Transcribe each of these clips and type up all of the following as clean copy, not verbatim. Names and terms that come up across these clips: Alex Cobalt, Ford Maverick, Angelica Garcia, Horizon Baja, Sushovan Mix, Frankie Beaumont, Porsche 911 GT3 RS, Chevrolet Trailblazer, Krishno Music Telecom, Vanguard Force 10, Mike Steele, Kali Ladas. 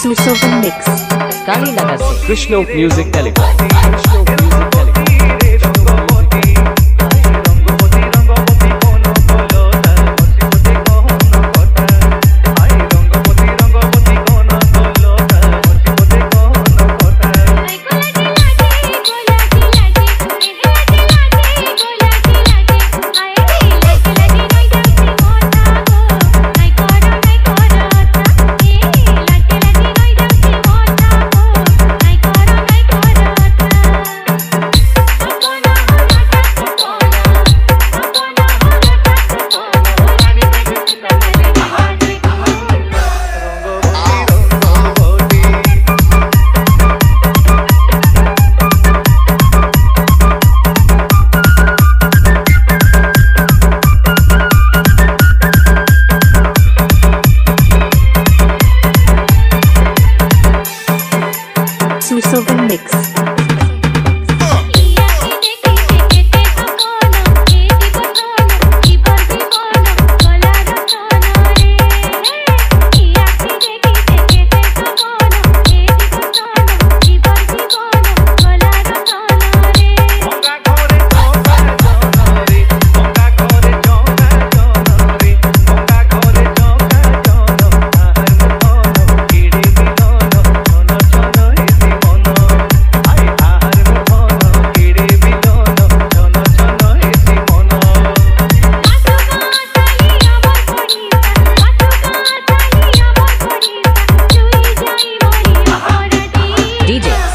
Sushovan Mix, Kali Ladas, Krishno Music Telecom. Sushovan Mix.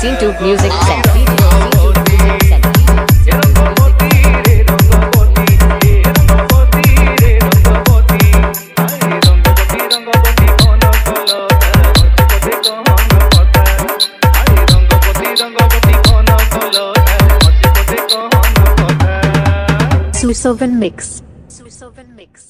Into music set. Sushovan Mix.